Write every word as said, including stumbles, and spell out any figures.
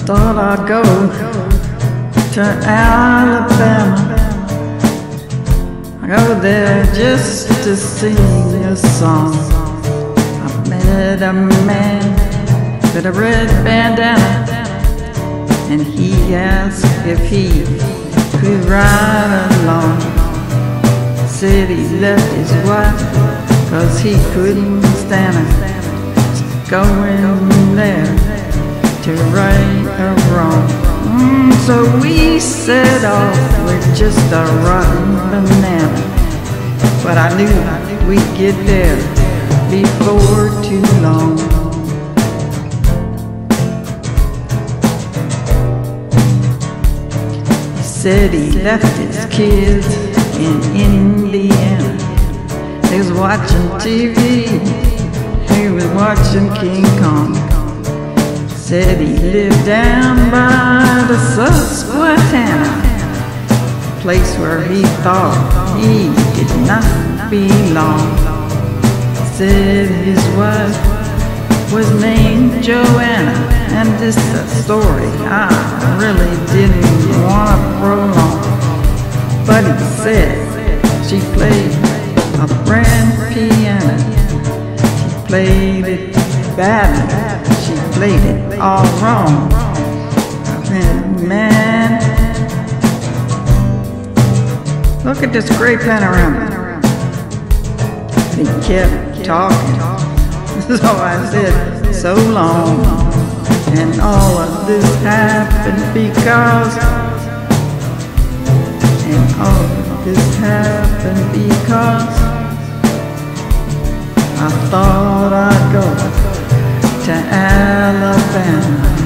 thought I'd go to Alabama. I go there just to sing a song. I met a man with a red bandana, and he asked if he could ride along. Said he left his wife 'cause he couldn't stand her, just going there to right a wrong. Mm, so we set off with just a rotten banana, but I knew we'd get there before too long. Said he left his kids in Indiana. He was watching T V, he was watching King Kong. Said he lived down by the Susquehanna, a place where he thought he did not belong. Said his wife was named Joanna, and this is a story I really didn't want to prolong. But he said she played a grand piano. She played it badly, she played it all wrong. And man, look at this great panorama. And he kept talking, so I said so long. And all of this happened because, and all of this happened because I thought I'd go to Alabama.